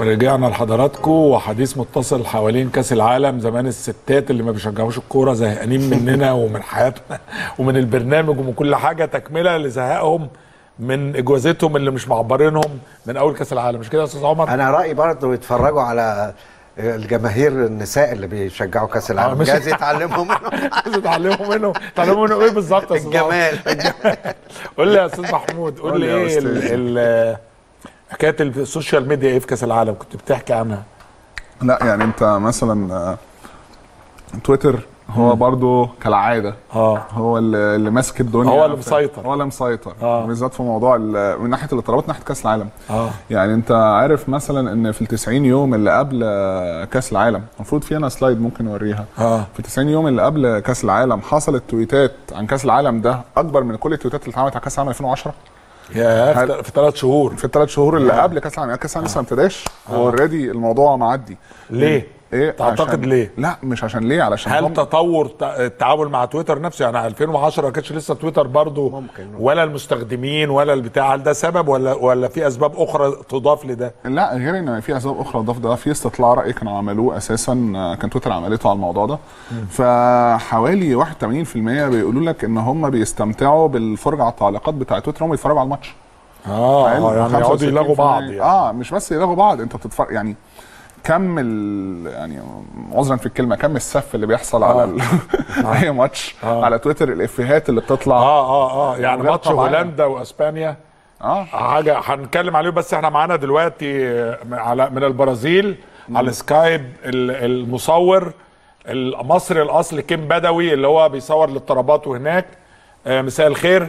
رجعنا لحضراتكم وحديث متصل حوالين كاس العالم. زمان الستات اللي ما بيشجعوش الكوره زهقانين مننا ومن حياتنا ومن البرنامج ومن كل حاجه، تكمله لزهقهم من اجوازتهم اللي مش معبرينهم من اول كاس العالم، مش كده يا استاذ عمر؟ انا رايي برضه يتفرجوا على الجماهير النساء اللي بيشجعوا كاس العالم، جايز يتعلموا منهم. عايز يتعلموا منهم. يتعلموا منهم ايه بالظبط يا استاذ؟ الجمال. قول لي يا استاذ محمود، قول لي ايه حكاية السوشيال ميديا ايه في كاس العالم؟ كنت بتحكي عنها. لا يعني انت مثلا تويتر هو برضو كالعاده هو اللي ماسك الدنيا، هو اللي مسيطر، هو اللي مسيطر بالذات في موضوع من ناحيه الاضطرابات ناحيه كاس العالم. يعني انت عارف مثلا ان في ال90 يوم اللي قبل كاس العالم، المفروض في هنا سلايد ممكن نوريها، في ال90 يوم اللي قبل كاس العالم حصلت تويتات عن كاس العالم ده اكبر من كل التويتات اللي اتعملت على كاس العالم 2010 في 3 شهور، في ال3 شهور اللي قبل كاس العالم. كاس العالم لسه ما ابتداش، اوريدي الموضوع معدي. ليه؟ إيه؟ تعتقد ليه؟ لا مش عشان ليه، علشان هل تطور التعامل مع تويتر نفسه؟ يعني 2010 ما كانش لسه تويتر برضه ممكن. ولا المستخدمين ولا البتاع، هل ده سبب ولا في اسباب اخرى تضاف لده؟ لا غير ان في اسباب اخرى تضاف لده، في استطلاع راي كانوا عملوه اساسا، كان تويتر عملته على الموضوع ده، فحوالي 81% بيقولوا لك ان هم بيستمتعوا بالفرجه على التعليقات بتاعت تويتر هم بيتفرجوا على الماتش. يعني يقعدوا يلغوا بعض يعني. مش بس يلغوا بعض، انت بتتفرج يعني كم يعني عذرا في الكلمه، كم السف اللي بيحصل على اي ماتش على تويتر، الافيهات اللي بتطلع يعني ماتش هولندا واسبانيا حاجه هنتكلم عليه. بس احنا معانا دلوقتي على من البرازيل على سكايب المصور المصري الاصل كيم بدوي اللي هو بيصور الاضطرابات وهناك. مساء الخير،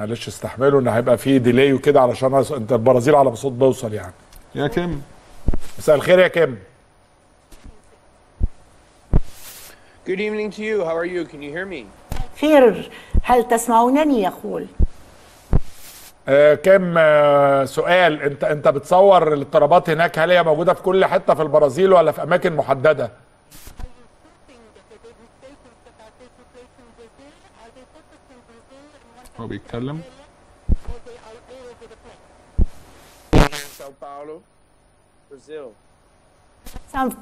معلش استحملوا ان هيبقى في ديلي وكده علشان انت البرازيل على ما صوت بوصل يعني. يا كيم مساء الخير يا كيم. Good evening to you. How are you? Can you hear me? خير، هل تسمعونني يقول؟ كيم، سؤال، انت بتصور الاضطرابات هناك، هل هي موجودة في كل حتة في البرازيل ولا في أماكن محددة؟ هو بيتكلم.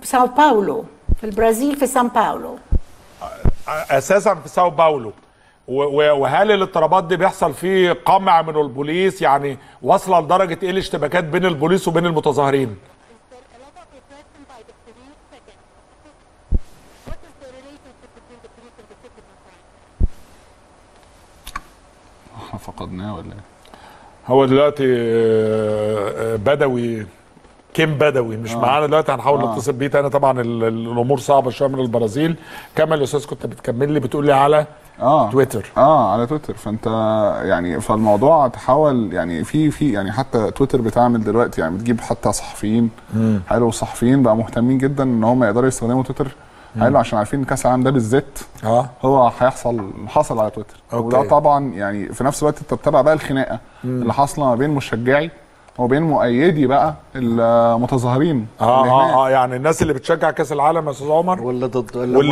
ساو باولو في البرازيل، في ساو باولو اساسا، في ساو باولو. وهل الاضطرابات دي بيحصل فيه قمع من البوليس، يعني واصله لدرجه ايه الاشتباكات بين البوليس وبين المتظاهرين؟ فقدناه ولا هو دلوقتي بدوي كيم بدوي مش معانا دلوقتي، هنحاول نتصل بيه تاني. طبعا الامور صعبه شويه من البرازيل. كمل يا استاذ، كنت بتكمل لي بتقول لي على تويتر. على تويتر، فانت يعني فالموضوع تحول يعني في يعني حتى تويتر بتعمل دلوقتي يعني بتجيب حتى صحفيين. حلو، الصحفيين بقى مهتمين جدا ان هم يقدروا يستخدموا تويتر، قالوا عشان عارفين كاس العالم ده بالذات هو حصل على تويتر. وده طبعا يعني في نفس الوقت انت بتتابع بقى الخناقه اللي حاصله ما بين مشجعي وبين مؤيدي بقى المتظاهرين. يعني الناس اللي بتشجع كاس العالم يا استاذ عمر، واللي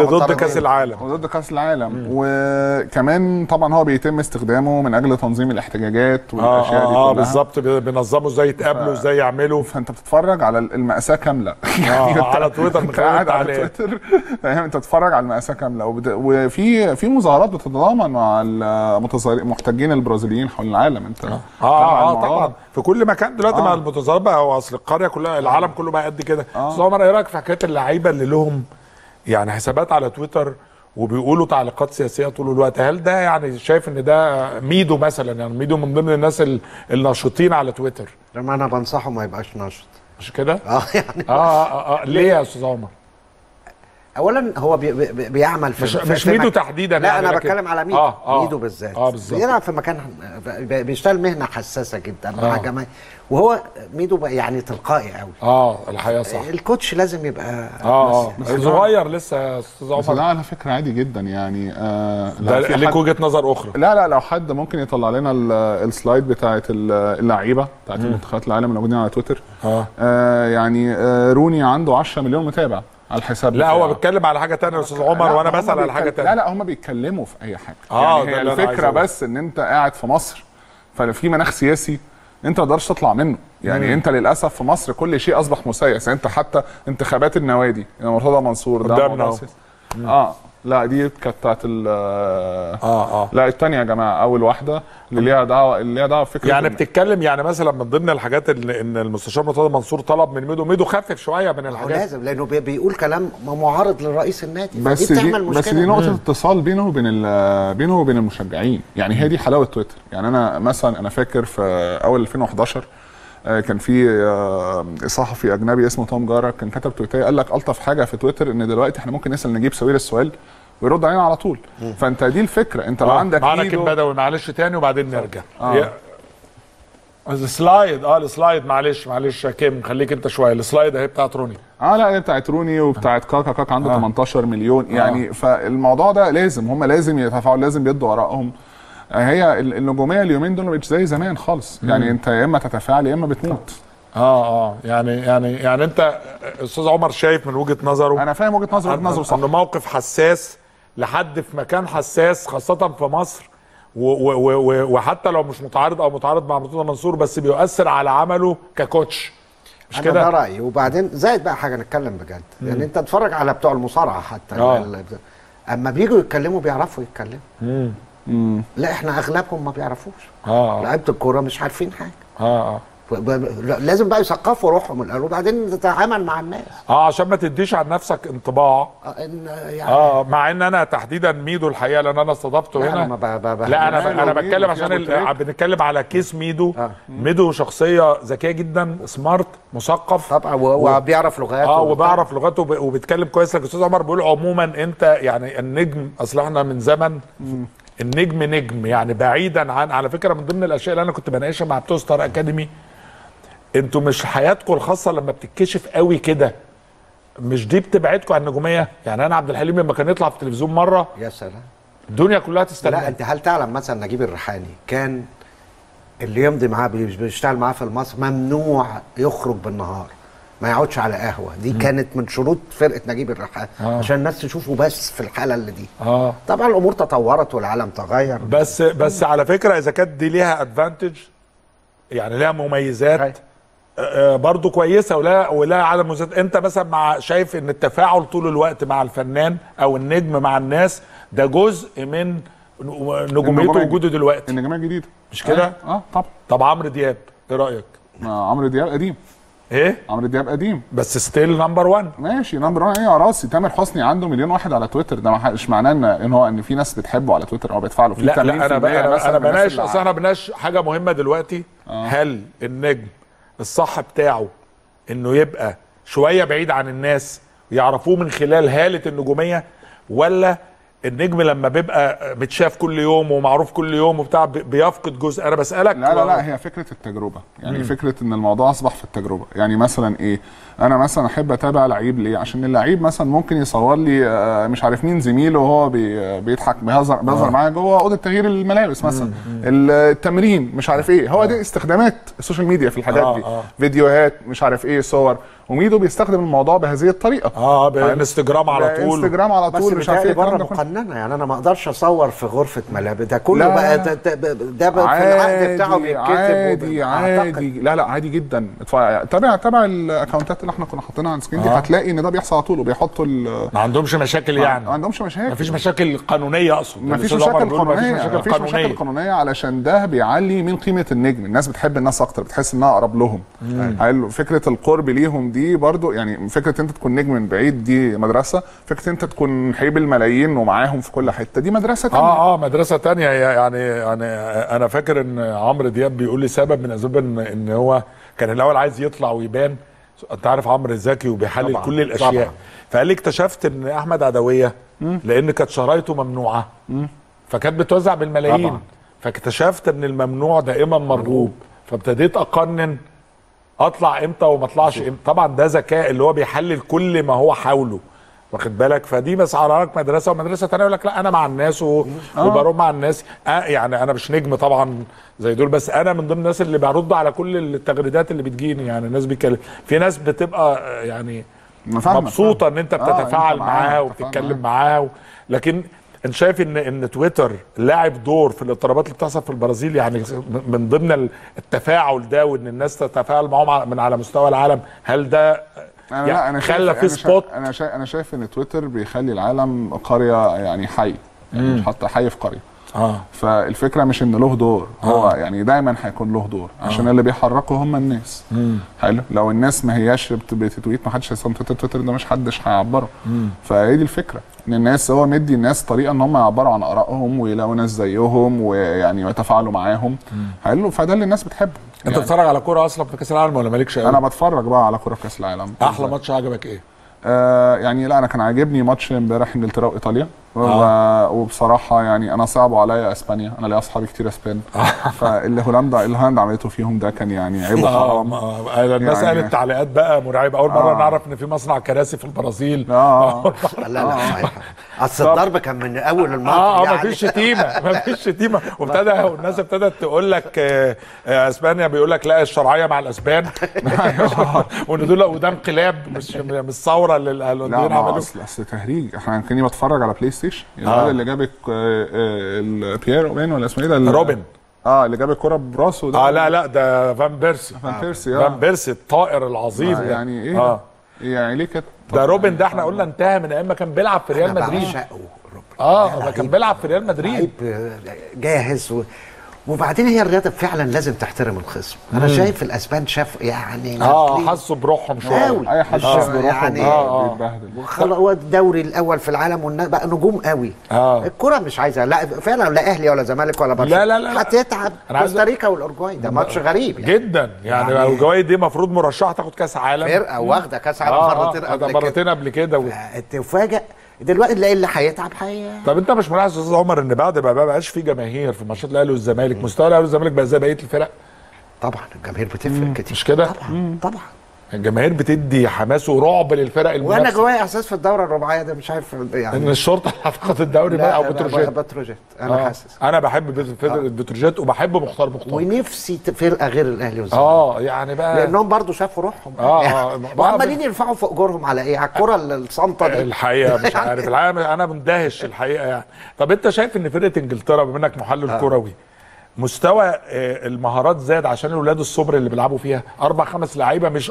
ضد كاس العالم، وضد كاس العالم. وكمان طبعا هو بيتم استخدامه من اجل تنظيم الاحتجاجات والاشياء دي كلها. بالظبط، بينظموا ازاي يتقابلوا ازاي يعملوا، فانت بتتفرج على المأساة كامله. على تويتر، من قاعد على تويتر فاهم، انت بتتفرج على المأساة كامله. وفي مظاهرات بتتضامن مع المتظاهرين المحتجين البرازيليين حول العالم. انت طبعا في كل مكان دلوقتي مع المتظاهرين بقى، هو اصل القريه كلها العالم كله بقى قد كده. استاذ عمر، ايه رايك في حكايه اللعيبه اللي لهم يعني حسابات على تويتر وبيقولوا تعليقات سياسيه طول الوقت؟ هل ده يعني شايف ان ده ميدو مثلا؟ يعني ميدو من ضمن الناس الناشطين على تويتر. لما انا بنصحه ما يبقاش ناشط. مش كده؟ يعني ليه يا استاذ عمر؟ اولا هو بيعمل مش ميدو تحديدا. لا انا بتكلم على ميدو. ميدو بالذات بيلعب في مكان بيشتغل مهنه حساسه جدا مع جماعه، وهو ميدو يعني تلقائي قوي. الحقيقه صح. الكوتش لازم يبقى صغير لسه استاذ عمر. لا على فكره عادي جدا يعني. ليك وجهه نظر اخرى؟ لا لا، لو حد ممكن يطلع لنا السلايد بتاعه اللعيبه بتاعه منتخبات العالم الموجودين على تويتر. يعني روني عنده 10 مليون متابع على الحساب. لا هو بيتكلم على حاجه ثانيه يا استاذ عمر، وانا بسال على حاجه ثانيه. لا لا، هم بيتكلموا في اي حاجه. يعني الفكره بس ان انت قاعد في مصر، ففي مناخ سياسي انت ما تقدرش تطلع منه. يعني انت للاسف في مصر كل شيء اصبح مسيس. انت حتى انتخابات النوادي، مرتضى منصور ده مسيس. لا دي كانت بتاعت ال لا الثانيه يا جماعه، اول واحده اللي ليها دعوه بفكره يعني بتتكلم. يعني مثلا من ضمن الحاجات اللي ان المستشار مرتضى منصور طلب من ميدو خفف شويه من الحاجات، لازم، لانه بيقول كلام معارض لرئيس النادي، بس دي مشكله. بس دي نقطه اتصال بينه وبين المشجعين. يعني هي دي حلاوه تويتر. يعني انا مثلا انا فاكر في اول 2011 كان في صحفي اجنبي اسمه توم جارك كان كتب تويتايه قال لك الطف حاجه في تويتر ان دلوقتي احنا ممكن نسال نجيب سوير السؤال ويرد علينا على طول. فانت دي الفكره. انت لو عندك معانا كيم بدوي معلش تاني وبعدين نرجع. السلايد السلايد معلش يا كيم خليك انت شويه. السلايد اهي بتاعت روني. لا هي بتاعت روني وبتاعت كاكا. كاكا عنده 18 مليون يعني. فالموضوع ده لازم لازم يتفاعلوا، لازم بيدوا ارائهم. هي النجوميه اليومين دول مش زي زمان خالص. يعني انت يا اما تتفاعل يا اما بتموت. يعني انت استاذ عمر شايف من وجهه نظره، انا فاهم وجهه نظره، وجهه نظره صح، انه موقف حساس لحد في مكان حساس خاصه في مصر، وحتى لو مش متعارض او متعارض مع مرتضى منصور بس بيؤثر على عمله ككوتش، مش كده؟ ده رايي. وبعدين زائد بقى حاجه نتكلم بجد. يعني انت اتفرج على بتوع المصارعه حتى اما بييجوا يتكلموا بيعرفوا يتكلموا. لا احنا اغلبهم ما بيعرفوش. لعيبه الكوره مش عارفين حاجه. لازم بقى يثقفوا روحهم الاول وبعدين تتعامل مع الناس. عشان ما تديش عن نفسك انطباع يعني. مع ان انا تحديدا ميدو الحقيقه لان انا استضفته هنا. انا بتكلم عشان بنتكلم على كيس ميدو. ميدو شخصيه ذكيه جدا، سمارت، مثقف طبعا، وبيعرف لغاته. وبيعرف لغاته وبيتكلم كويس. لك استاذ عمر بيقول عموما انت يعني النجم، اصل احنا من زمن النجم نجم يعني بعيدا عن. على فكره من ضمن الاشياء اللي انا كنت بناقشها مع بتوع ستار اكاديمي، انتوا مش حياتكم الخاصه لما بتتكشف قوي كده مش دي بتبعدكم عن النجوميه؟ يعني انا عبد الحليم لما كان يطلع في التلفزيون مره يا سلام الدنيا كلها تستنى. لا انت هل تعلم مثلا نجيب الريحاني كان اللي يمضي معاه بيشتغل معاه في مصر ممنوع يخرج بالنهار، ما يقعدش على قهوه، دي كانت من شروط فرقه نجيب الريحاني عشان الناس تشوفه بس في الحاله اللي دي. طبعا الامور تطورت والعالم تغير، بس على فكره اذا كانت دي ليها ادفانتج يعني ليها مميزات برضو كويسه ولا عدم مميزات. انت مثلا شايف ان التفاعل طول الوقت مع الفنان او النجم مع الناس ده جزء من نجوميته وجوده دلوقتي، النجوميه الجديده مش كده؟ طبعا. طب عمرو دياب ايه رايك؟ عمرو دياب قديم. ايه؟ عمرو دياب قديم بس ستيل نمبر 1. ماشي نمبر 1 ايه يا راسي. تامر حسني عنده مليون واحد على تويتر، ده مش معناه ان هو ان في ناس بتحبه على تويتر او بيتفاعلوا فيه. لا انا بناقش، اصل احنا بناقش حاجه مهمه دلوقتي. هل النجم الصح بتاعه انه يبقى شويه بعيد عن الناس يعرفوه من خلال هاله النجوميه، ولا النجم لما بيبقى متشاف كل يوم ومعروف كل يوم وبتاع بيفقد جزء؟ انا بسالك. لا لا لا، هي فكره التجربه يعني. فكره ان الموضوع اصبح في التجربه. يعني مثلا ايه، انا مثلا احب اتابع لعيب ليه؟ عشان اللعيب مثلا ممكن يصور لي مش عارف مين زميله وهو بيضحك بيهزر معاه جوه اوضه تغيير الملابس مثلا، التمرين مش عارف ايه، هو دي استخدامات السوشيال ميديا في الحاجات دي. فيديوهات مش عارف ايه، صور. وميدو بيستخدم الموضوع بهذه الطريقه. بالانستجرام على طول، الانستجرام على طول، مش عارف ايه مقننه. يعني انا ما اقدرش اصور في غرفه ملابس، ده كله بقى ده بقى في العقد بتاعه بيتكتب عادي. لا لا عادي جدا. تابع الاكونتات اللي احنا كنا حاطينها على سكرين دي، هتلاقي ان ده بيحصل على طول وبيحطوا ما عندهمش مشاكل. يعني ما عندهمش مشاكل، ما فيش مشاكل قانونيه. اقصد ما فيش مشاكل قانونيه، ما فيش مشاكل قانونيه، علشان ده بيعلي من قيمه النجم. الناس بتحب الناس اكتر، بتحس انها اقرب لهم. فكره القرب ليهم دي برضو يعني، فكره انت تكون نجم من بعيد دي مدرسه، فكره انت تكون حبيب الملايين ومعاهم في كل حته دي مدرسه ثانيه. مدرسه ثانيه يعني انا فاكر ان عمرو دياب بيقول لي سبب من اسباب ان هو كان الاول عايز يطلع ويبان، انت عارف عمرو زكي وبيحلل كل الاشياء طبعا. فقال لي اكتشفت ان احمد عدويه لان كانت شرايطه ممنوعه فكانت بتوزع بالملايين طبعا. فاكتشفت ان الممنوع دائما مرغوب فابتديت اقنن اطلع امتى وما اطلعش امتى. طبعا ده ذكاء اللي هو بيحلل كل ما هو حوله واخد بالك. فدي بس على رايك مدرسه ومدرسه ثانيه يقول لك لا انا مع الناس وبروح مع الناس يعني انا مش نجم طبعا زي دول بس انا من ضمن الناس اللي برد على كل التغريدات اللي بتجيني. يعني الناس بيتكلم في ناس بتبقى يعني مبسوطه ان انت بتتفاعل معاها وبتتكلم معاها لكن انت شايف ان تويتر لاعب دور في الاضطرابات اللي بتحصل في البرازيل. يعني من ضمن التفاعل ده وان الناس تتفاعل معاهم من على مستوى العالم هل ده أنا يعني لا أنا شايف خلى في سبوت؟ أنا شايف إن تويتر بيخلي العالم قرية يعني حي يعني مش حتى حي في قرية فالفكرة مش إن له دور هو يعني دايما هيكون له دور عشان اللي بيحركوا هم الناس حلو. لو الناس ما هياش بتتويت ما حدش هيصنتت تويتر ده مش حدش هيعبره فهي دي الفكرة إن الناس هو مدي الناس طريقة إن هم يعبروا عن آرائهم ويلاقوا ناس زيهم ويعني يتفاعلوا معاهم حلو. فده اللي الناس بتحبه. انت بتتفرج يعني على كوره اصلا في كاس العالم ولا مالكش قوي؟ انا بتفرج بقى على كوره في كاس العالم. احلى ماتش عجبك ايه؟ يعني لا انا كان عاجبني ماتش امبارح انجلترا وايطاليا وبصراحه يعني انا صعبوا عليا اسبانيا. انا ليا اصحابي كتير اسبان فاللي هولندا عملته فيهم ده كان يعني عيب وحرام. الناس قالت التعليقات بقى مرعبه. اول مره نعرف ان في مصنع كراسي في البرازيل لا لا اصل الضرب كان من اول الماتش يعني مفيش شتيمه وابتدى الناس ابتدت تقول لك اسبانيا بيقول لك لا الشرعيه مع الاسبان وان دول قدام كلاب مش ثوره اللي هولنديين عملوها. اصل تهريج. احنا كاني بتفرج على بلاي ستيشن اللي جاب بييرو بين ولا اسمه ايه ده روبن اللي جاب الكرة براسه ده لا ده فان بيرسي الطائر العظيم يعني ايه يعني ليه كده ده روبن ده احنا قلنا انتهى من ايام ما كان بيلعب في ريال مدريد. كان بيلعب في ريال مدريد جاهز وبعدين هي الرياضه فعلا لازم تحترم الخصم. انا شايف الاسبان شاف يعني حسوا بروحهم شويه. اي حد حس بروحه بيتبهدل وخلاص. الدوري الاول في العالم والناس بقى نجوم قوي. الكره مش عايزه لا فعلا لا اهلي ولا زمالك ولا برشلونه لا هتتعب. كوستاريكا والارجواي ده ماتش غريب يعني. جدا يعني الارجواي دي المفروض مرشحه تاخد كاس عالم. فرقه واخده كاس عالم مرتين قبل كده تفاجئ دلوقتي تلاقي اللي هيتعب طب انت مش ملاحظ يا استاذ عمر ان بعد ما بقاش في جماهير في ماتشات الاهلي والزمالك مستوى الاهلي والزمالك بقى زي بقيه الفرق؟ طبعا الجماهير بتفرق كتير مش كده؟ طبعا الجماهير بتدي حماس ورعب للفرق المنافسه. وانا جوايا احساس في الدوره الرباعيه ده مش عارف يعني ان الشرطه هتفقد الدوري بقى او بتروجيت. انا حاسس انا بحب بتروجيت وبحب مختار ونفسي فرقه غير الاهلي والزمالك يعني بقى لانهم برضو شافوا روحهم وعمالين يرفعوا في اجورهم على ايه؟ على الكره الصامته دي الحقيقه مش عارف الحقيقه انا مندهش الحقيقه يعني. طب انت شايف ان فرقه انجلترا بما انك محلل كروي مستوى المهارات زاد عشان الاولاد الصبر اللي بيلعبوا فيها 4-5 لعيبه مش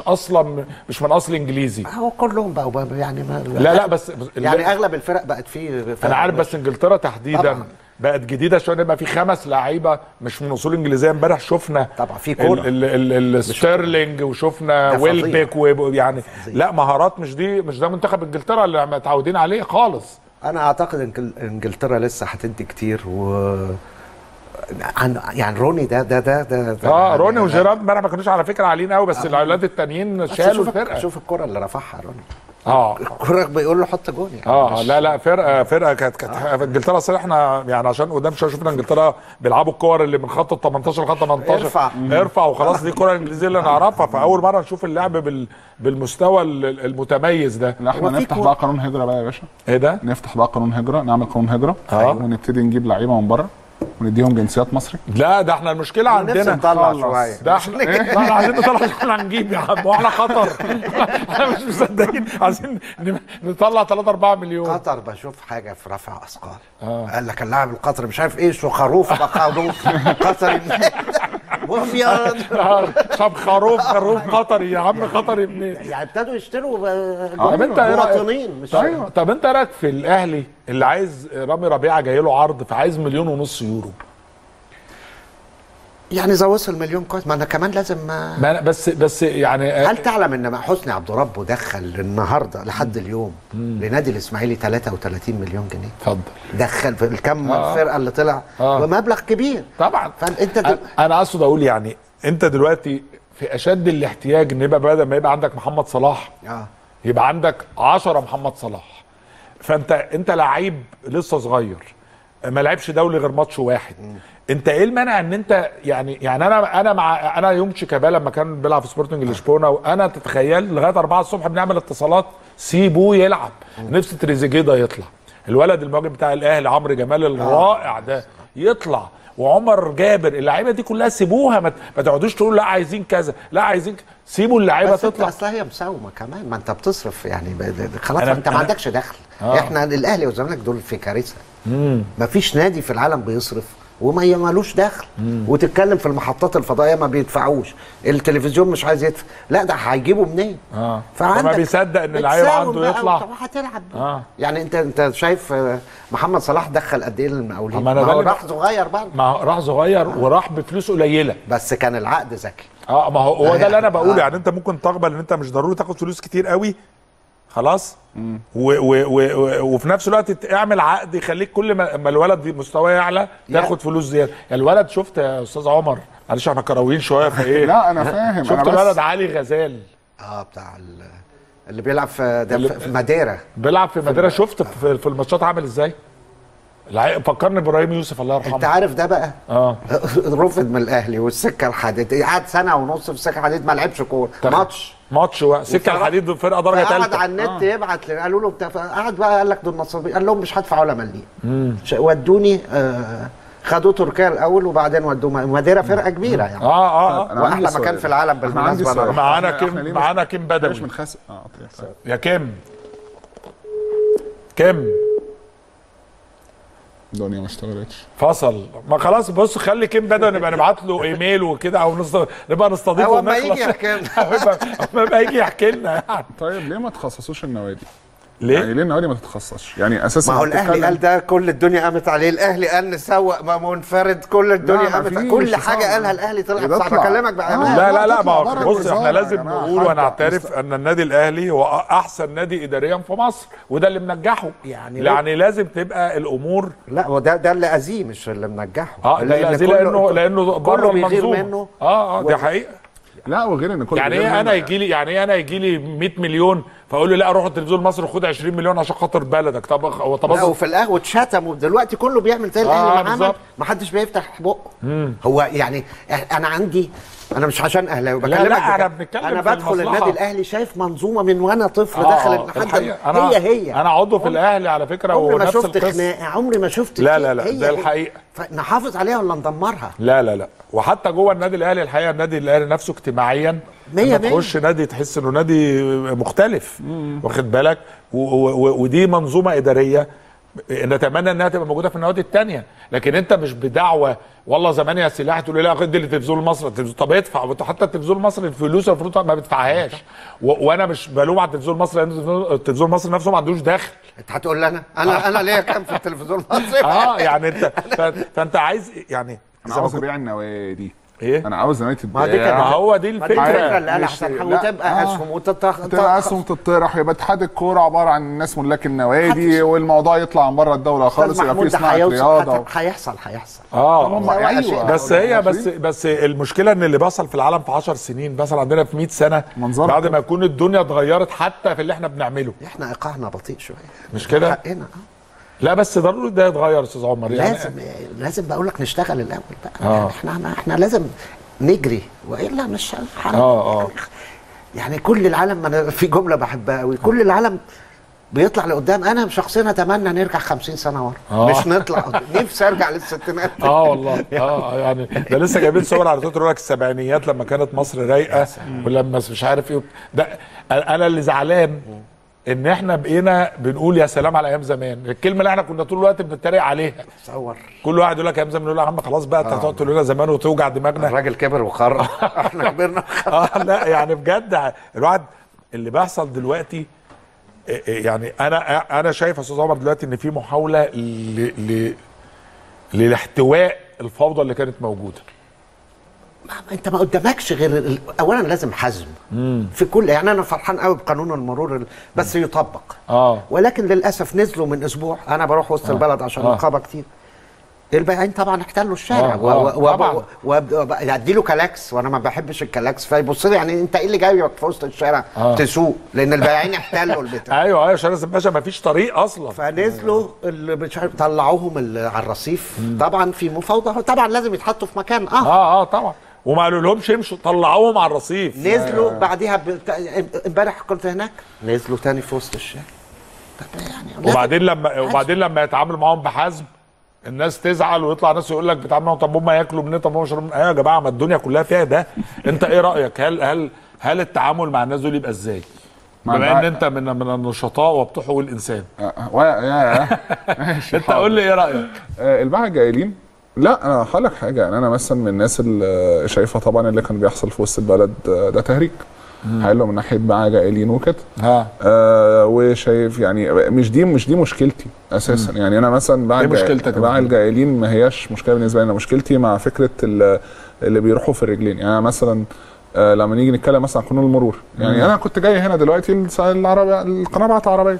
من اصل انجليزي هو كلهم بقوا يعني لا بس يعني اغلب الفرق بقت فيه انا عارف بس انجلترا تحديدا طبعا. بقت جديده شويه يبقى في 5 لعيبه مش من اصول انجليزيه. امبارح شفنا طبعا في كوره الستيرلينج وشفنا ويلبيك يعني لا مهارات مش ده منتخب انجلترا اللي متعودين عليه خالص. انا اعتقد ان انجلترا لسه هتدي كتير يعني روني ده روني وجيرارد امبارح ما كانوش على فكره عاليين قوي بس الاولاد التانيين شالوا الفرقه. شوف الكره اللي رفعها روني الكره بيقول له حط جون يعني لا فرقه كانت انجلترا اصل احنا يعني عشان قدام شويه شفنا انجلترا بيلعبوا الكور اللي من خط ال 18 لخط 18 ارفع وخلاص. دي الكره الانجليزيه اللي نعرفها فاول مره نشوف اللعب بالمستوى المتميز ده. احنا نفتح بقى قانون هجره بقى يا باشا. ايه ده؟ نفتح بقى قانون هجره نعمل قانون هجره ونبتدي نجيب لعيبه من بره ونديهم جنسيات مصري. لا ده احنا المشكله عندنا نطلع شويه ده احنا عايزين نطلع احنا هنجيب يا عم واحنا خطر احنا مش مصدقين عايزين نطلع 3-4 مليون. قطر بشوف حاجه في رفع اثقال قال لك اللاعب القطري مش عارف ايه خروف بخروف قطري وابيض طب خروف قطري يا عم قطري منين يعني ابتدوا يشتروا مواطنين مش ايوه. طب انت رايك في الاهلي اللي عايز رامي ربيعه جاي له عرض فعايز 1.5 مليون يعني اذا وصل 1 مليون كويس ما انا كمان لازم ما بس يعني هل تعلم ان حسني عبد رب دخل النهارده لحد اليوم لنادي الاسماعيلي 33 مليون جنيه؟ اتفضل دخل في الكم الفرقه اللي طلع ومبلغ كبير طبعا. فانت انا اقصد اقول يعني انت دلوقتي في اشد الاحتياج ان يبقى بدل ما يبقى عندك محمد صلاح يبقى عندك 10 محمد صلاح. فانت لعيب لسه صغير ما لعبش دولي غير ماتش واحد. انت ايه المانع ان انت يعني انا يوم شيكابالا لما كان بيلعب في سبورتنج لشبونه وانا تتخيل لغايه 4 الصبح بنعمل اتصالات سيبوه يلعب. نفس تريزيجيه ده يطلع، الولد المهاجم بتاع الاهلي عمرو جمال الرائع ده يطلع، وعمر جابر، اللعيبه دي كلها سيبوها، ما تقعدوش تقولوا لا عايزين كذا لا عايزين، سيبوا اللعيبه تطلع. بس اصلا هي مساومه كمان، ما انت بتصرف يعني خلاص انت ما عندكش دخل. احنا الاهلي والزمالك دول في كارثه، ما فيش نادي في العالم بيصرف وما مالوش دخل. وتتكلم في المحطات الفضائيه ما بيدفعوش، التلفزيون مش عايز يدفع، لا ده هيجيبوا منين؟ فعندك ما بيصدق ان اللعيب عنده يطلع. طب هتلعب يعني انت شايف محمد صلاح دخل قد ايه للمقاولين؟ ما هو راح صغير برضه، ما راح صغير وراح بفلوس قليله، بس كان العقد ذكي. ما هو ده اللي انا بقوله. يعني انت ممكن تقبل ان انت مش ضروري تاخد فلوس كتير قوي خلاص، وفي نفس الوقت اعمل عقد يخليك كل ما الولد مستواه يعلى تاخد فلوس زياده. الولد شفت يا استاذ عمر، معلش احنا كرويين شويه في ايه. لا انا فاهم. شفت الولد علي غزال بتاع اللي بيلعب في ماديرا، بيلعب في ماديرا، شفت في الماتشات عامل ازاي؟ فكرني بابراهيم يوسف الله يرحمه. انت عارف ده بقى رفض من الاهلي والسكه الحديد، قعد سنه ونص في السكه الحديد ما لعبش كوره. ماتش بقى سكه الحديد فرقه درجه ثالثه، قعد على النت يبعت قالوا له قعد بقى، قال لك دول نصابين، قال لهم مش هدفع ولا مليم. ودوني خدوا تركيا الاول وبعدين ودوا ماديرا، فرقه كبيره يعني واحلى مكان في العالم بالمناسبه. معانا كيم بدوي، مش من خاسق. يا كيم الدنيا ما اشتغلتش، فصل. ما خلاص بص، خلي كيم بدوي نبقى نبعت له ايميل وكده، او نبقى نستضيفه ونخلص. هو ما يجي يحكي لنا، يعني. طيب ليه ما تخصصوش النوادي؟ ليه؟ يعني ليه النوادي ما تتخصصش؟ يعني اساسا ما هو الاهلي قال ده، كل الدنيا قامت عليه، الاهلي قال نسوق ما منفرد، كل الدنيا قامت، كل حاجه قالها الاهلي طلعت صح. بكلمك بقى. لا ما بص، احنا لازم نقول ونعترف ان النادي الاهلي هو احسن نادي اداريا في مصر، وده اللي منجحه يعني لازم تبقى الامور. لا هو ده اللي اذيه، مش اللي منجحه. ده اللي اذيه لانه بره المنظومه. دي حقيقه. لا وغير ان كل يعني ايه، انا يجي لي يعني انا يجي لي 100 مليون فاقول له لا روح التلفزيون المصري وخد 20 مليون عشان خاطر بلدك. طب لا، وفي القهوه اتشتموا دلوقتي، كله بيعمل زي الاهلي ما عمل، ما حدش بيفتح بقه. هو يعني انا مش عشان اهلاوي بكلمك، انا بدخل النادي الاهلي شايف منظومه من وانا طفل داخل الحاجه. هي انا عضو في الاهلي على فكره، ونفس القصه، عمري ما شفت خناقه، عمري ما شفت. لا ده الحقيقه، فنحافظ عليها ولا ندمرها؟ لا وحتى جوه النادي الاهلي الحقيقه، النادي الاهلي نفسه اجتماعيا لما تخش نادي تحس انه نادي مختلف، واخد بالك؟ ودي منظومه اداريه نتمنى انها تبقى موجوده في النوادي الثانيه، لكن انت مش بدعوه والله زمان يا سلاح تقول لي لا خد التلفزيون المصري. طب ادفع، حتى التلفزيون المصري الفلوس المفروض ما بتدفعهاش. وانا مش بلوم على التلفزيون المصري، التلفزيون المصري نفسه ما عندوش دخل. انت هتقول لي انا ليا كام في التلفزيون المصري؟ يعني انت فانت عايز يعني انا عاوز ابيع النوادي. إيه؟ أنا عاوز نادي تتباع. ما هو دي الفكرة اللي قال أحسن حاجة، وتبقى أسهم وتبقى أسهم تطرح، يبقى اتحاد الكورة عبارة عن الناس ملاك النوادي، والموضوع يطلع عن بره الدولة خالص، يبقى في صناعة رياضة. هيحصل أيوه. بس هي بس المشكلة إن اللي بيحصل في العالم في 10 سنين بيحصل عندنا في 100 سنة، بعد ما تكون الدنيا اتغيرت حتى في اللي إحنا بنعمله. إحنا إيقاعنا بطيء شوية، مش كده؟ حقنا. لا بس ضروري ده يتغير يا استاذ عمر. يعني لازم بقول لك نشتغل الاول بقى. احنا لازم نجري والا مش يعني كل العالم، انا في جمله بحبها قوي، كل العالم بيطلع لقدام. انا شخصيا اتمنى نرجع 50 سنه ورا، مش نطلع. نفسي ارجع للستينات. والله يعني ده لسه جايبين صور على تويتر يقول لك السبعينيات لما كانت مصر رايقه ولما مش عارف ايه. ده انا اللي زعلان ان احنا بقينا بنقول يا سلام على ايام زمان، الكلمه اللي احنا كنا طول الوقت بنتريق عليها. تصور كل واحد يقول لك ايام زمان، نقول له يا عم خلاص بقى، انت هتقعد تقول لنا زمان وتوجع دماغنا. الراجل كبر وخر. احنا كبرنا. لا يعني بجد الواحد اللي بيحصل دلوقتي، يعني انا شايف يا استاذ عمر دلوقتي ان في محاوله للاحتواء الفوضى اللي كانت موجوده. انت ما قدامكش غير اولا لازم حزم في كل. يعني انا فرحان قوي بقانون المرور بس يطبق. ولكن للاسف نزلوا من اسبوع، انا بروح وسط البلد عشان نقابه كتير، البياعين طبعا احتلوا الشارع وادي له كلاكس، وانا ما بحبش الكلاكس، فيبص لي يعني انت ايه اللي جايبك في وسط الشارع تسوق، لان البياعين احتلوا البتاع. ايوه ايوه عشان باشا ما فيش طريق اصلا، فنزلوا مش عارف طلعوهم على الرصيف. طبعا في مفاوضه، طبعا لازم يتحطوا في مكان طبعا، وما قالوا لهمش امشوا، طلعوهم على الرصيف. نزلوا بعديها امبارح كنت هناك، نزلوا تاني في وسط الشارع. يعني وبعدين لما يتعاملوا معاهم بحزم الناس تزعل، ويطلع ناس يقول لك بيتعاملوا معاهم طب هم ياكلوا منين، طب هم يشربوا منين. ايوه يا جماعه ما الدنيا كلها فيها ده. انت ايه رايك، هل التعامل مع الناس دول يبقى ازاي؟ بما ان انت من النشطاء وبتحو الانسان. انت قول لي ايه رايك؟ الباعة جايلين. لا انا هقول لك حاجه، انا مثلا من الناس اللي شايفه طبعا اللي كان بيحصل في وسط البلد ده تهريج، حلو، من ناحيه بقى جائلين وكده. وشايف يعني مش دي مشكلتي اساسا. يعني انا مثلا باع الجائلين ما هياش مشكله بالنسبه لي، انا مشكلتي مع فكره اللي بيروحوا في الرجلين. يعني انا مثلا لما نيجي نتكلم مثلا عن قانون المرور، يعني انا كنت جاي هنا دلوقتي العربيه، القناه بعت عربيه،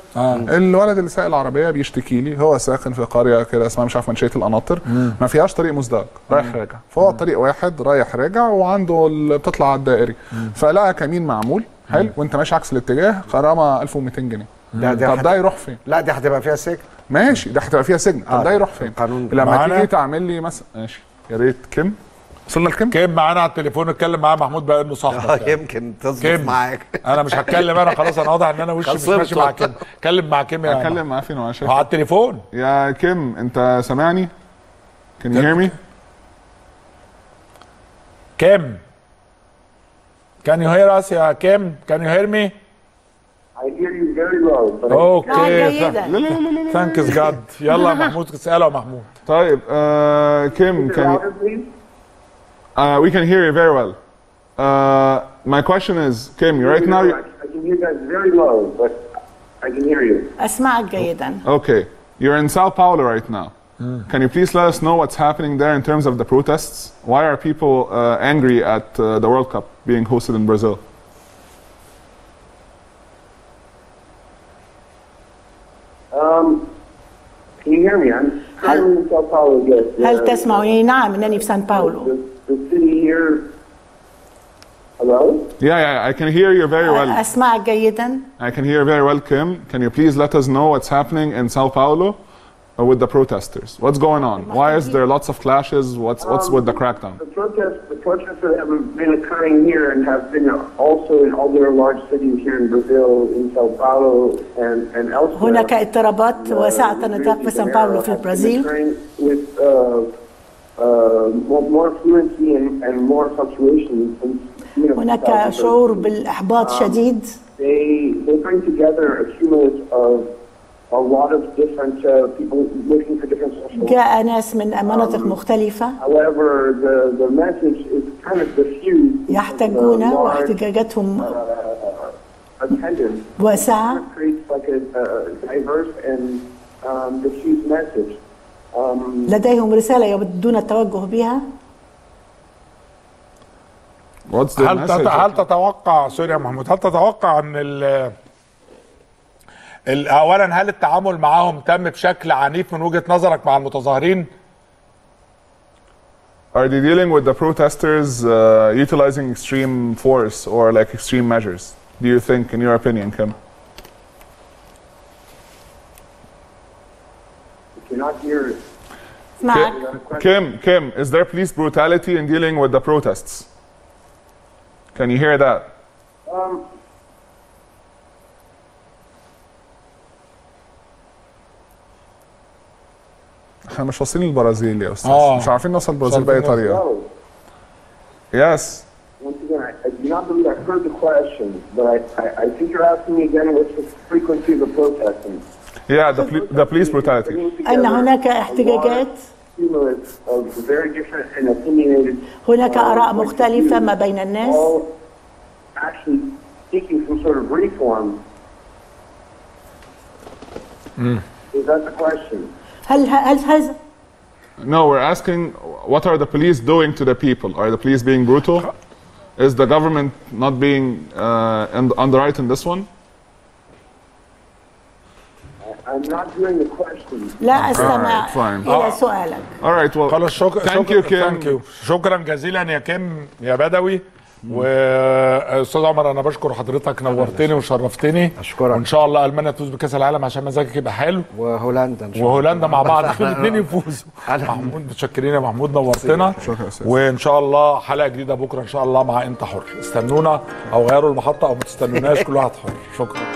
الولد اللي ساق العربيه بيشتكي لي، هو ساكن في قريه كده اسمها مش عارف منشيه القناطر، ما فيهاش طريق مزدوج رايح راجع، فهو طريق واحد رايح راجع، وعنده بتطلع على الدائري، فلقى كمين معمول حلو وانت ماشي عكس الاتجاه، غرامه 1200 جنيه. طب ده يروح فين؟ لا دي هتبقى فيها سجن. ماشي دي هتبقى فيها سجن. طب ده يروح فين؟ لما تيجي تعمل لي مثلا ماشي، يا ريت كم وصلنا لكم؟ كيم معانا على التليفون، اتكلم معاه محمود بقى انه صاحبك. يمكن تظبط معاك. انا مش هتكلم، انا خلاص انا واضح ان انا وشي مش ماشي مع كيم. اتكلم مع كيم، يعني اتكلم معاه فين وانا شايف؟ على التليفون. يا كيم انت سامعني؟ كان يو هير مي؟ كيم كان يو هير اس يا كيم؟ كان يو هير مي؟ I hear you very well. اوكي ثانكس جاد. يلا يا محمود اساله يا محمود. طيب كيم we can hear you very well. My question is, Kim, right now... I can hear you guys very low, but I can hear you. أسمعك جيدا. Okay. You're in Sao Paulo right now. Can you please let us know what's happening there in terms of the protests? Why are people angry at the World Cup being hosted in Brazil? Can you hear me? I'm currently in Sao Paulo. Yes. هل تسمعوني؟ نعم إنني في سان باولو. The city here. Hello? Yeah, I can hear you very well. أسمعك جيدا. I can hear very well, Kim. Can you please let us know what's happening in Sao Paulo with the protesters? What's going on? Why is there lots of clashes? What's with the crackdown? The protests that have been occurring here and have been also in other large cities here in Brazil, in Sao Paulo and elsewhere. هناك اضطرابات واسعة النطاق في سان باولو في البرازيل. More fluency and more fluctuations. هناك شعور بالإحباط شديد. They bring together a cumulative of a lot of different people looking for different social. جاء ناس من مناطق مختلفة. However, the message is kind of diffused. يحتاجون واحتجاجاتهم واسعة. Creates like a diverse and diffused message. لديهم رسالة يودون التوجه بها. هل تتوقع سوري يا محمود، هل تتوقع ان اولا هل التعامل معهم تم بشكل عنيف من وجهة نظرك مع المتظاهرين؟ Are they dealing with the protesters utilizing extreme force or like extreme measures? Do you think in your opinion, Kim? Not here. Kim, is there police brutality in dealing with the protests? Can you hear that? احنا مش واصلين البرازيل يا استاذ، مش عارفين نوصل البرازيل بأي طريقة. Yes. Once again, I do not believe I heard the question, but I think you're asking me again what's the frequency of the protesting. Yeah, the police brutality. أن هناك احتجاجات. هناك آراء مختلفة ما بين الناس. Actually seeking some sort of reform. Is that the question? هل No, we're asking what are the police doing to the people? Are the police being brutal? Is the government not being on the right in this one? I I'm not doing the questions. لا استمع إلى سؤالك. Alright, well. خلاص شكرا. شكرا جزيلا يا كيم يا بدوي. واستاذ عمر انا بشكر حضرتك، نورتني وشرفتني. اشكرك. وان شاء الله المانيا تفوز بكاس العالم عشان مزاجك يبقى حلو، وهولندا ان شاء الله، وهولندا مع بعض احنا الاثنين يفوزوا. محمود متشكرين يا محمود، نورتنا. شكرا. وان شاء الله حلقه جديده بكره ان شاء الله مع انت حر. استنونا او غيروا المحطه او ما تستنوناش، كل واحد حر. شكرا.